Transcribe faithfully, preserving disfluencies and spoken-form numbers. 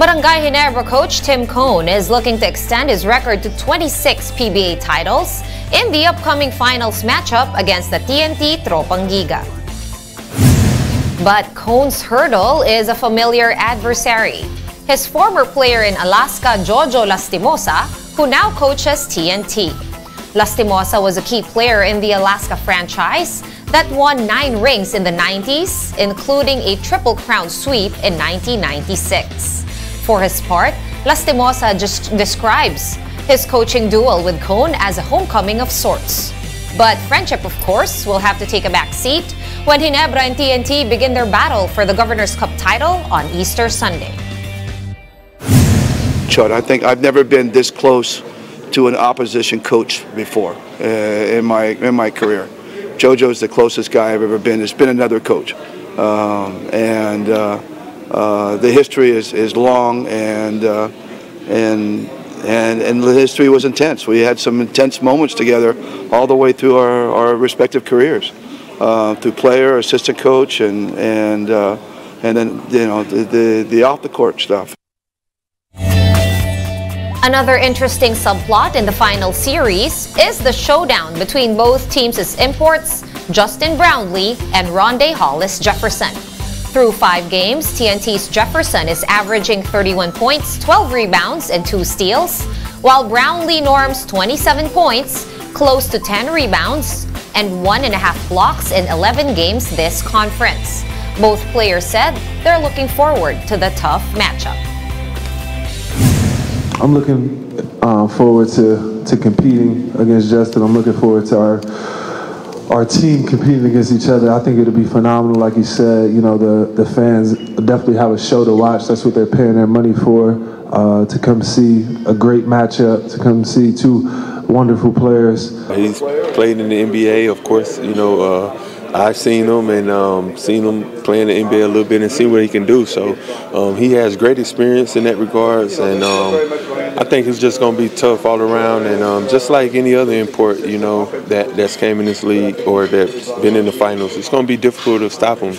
Barangay Ginebra coach Tim Cone is looking to extend his record to twenty-six P B A titles in the upcoming finals matchup against the T N T Tropang Giga. But Cone's hurdle is a familiar adversary, his former player in Alaska, Jojo Lastimosa, who now coaches T N T. Lastimosa was a key player in the Alaska franchise that won nine rings in the nineties, including a Triple Crown sweep in nineteen ninety-six. For his part, Lastimosa just describes his coaching duel with Cone as a homecoming of sorts. But friendship, of course, will have to take a back seat when Ginebra and T N T begin their battle for the Governor's Cup title on Easter Sunday. I think I've never been this close to an opposition coach before uh, in my in my career. Jojo is the closest guy I've ever been. It's been another coach, um, and uh, uh, the history is is long, and uh, and and and the history was intense. We had some intense moments together all the way through our, our respective careers, uh, through player, assistant coach, and and uh, and then you know the the, the off the court stuff. Another interesting subplot in the final series is the showdown between both teams' imports, Justin Brownlee and Rondae Hollis-Jefferson. Through five games, T N T's Jefferson is averaging thirty-one points, twelve rebounds, and two steals, while Brownlee norms twenty-seven points, close to ten rebounds, and one and a half blocks in eleven games this conference. Both players said they're looking forward to the tough matchup. I'm looking uh, forward to, to competing against Justin. I'm looking forward to our our team competing against each other. I think it'll be phenomenal. Like you said, you know, the, the fans definitely have a show to watch. That's what they're paying their money for, uh, to come see a great matchup, to come see two wonderful players. He's played in the N B A, of course. You know, uh, I've seen him and um, seen him play in the N B A a little bit and see what he can do. So um, he has great experience in that regards, and um, I think it's just going to be tough all around, and um, just like any other import, you know, that, that's came in this league or that's been in the finals, it's going to be difficult to stop them.